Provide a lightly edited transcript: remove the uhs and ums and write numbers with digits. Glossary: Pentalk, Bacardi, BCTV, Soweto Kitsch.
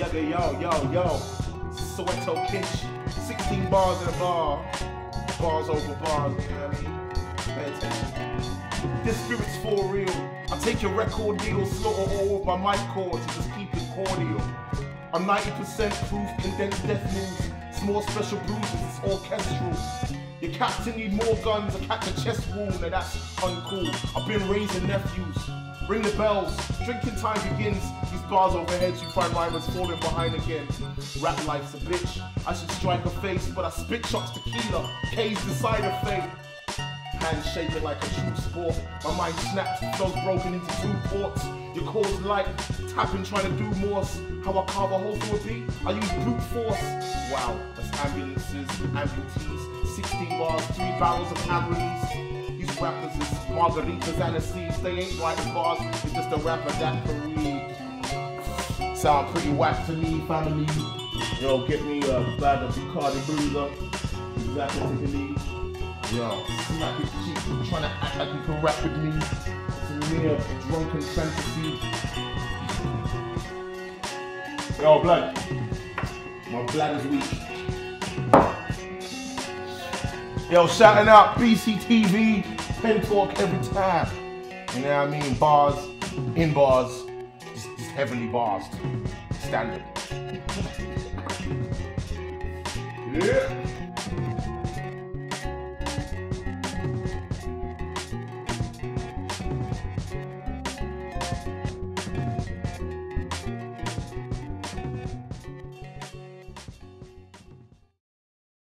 Yo. Soweto Kitsch. 16 bars in a bar. Bars over bars, you know what I mean? Fantastic. This spirit's for real. I take your record deal, slaughter all my mic cords, so just keep it cordial. I'm 90% proof, condensed death moves, small special bruises, it's orchestral. Your captain need more guns, I catch a chest wound, now that's uncool. I've been raising nephews. Ring the bells, drinking time begins. These bars overheads, you find rhymers falling behind again. Rap life's a bitch, I should strike a face, but I spit shots tequila, K's the cider fate. Hands shaking like a true sport, my mind snaps, those broken into two ports. Your chords light, tapping, trying to do Morse. How I carve a hole through a beat, I use brute force. Wow, that's ambulances, amputees, 16 bars, 3 barrels of Averonies. These rappers is margaritas and acides, they ain't writing bars, it's just a rapper that can read. Sound pretty whack to me, family. Yo, get me a bag of Bacardi Bruiser, exactly what you need. Yo, smack his cheek, trying to act like you can rap with me. It's a mere drunken fantasy. Yo, blood, my blood is weak. Yo, shouting out BCTV, pen talk every time. You know what I mean? Bars, in bars, just heavily bars. Standard. Yeah.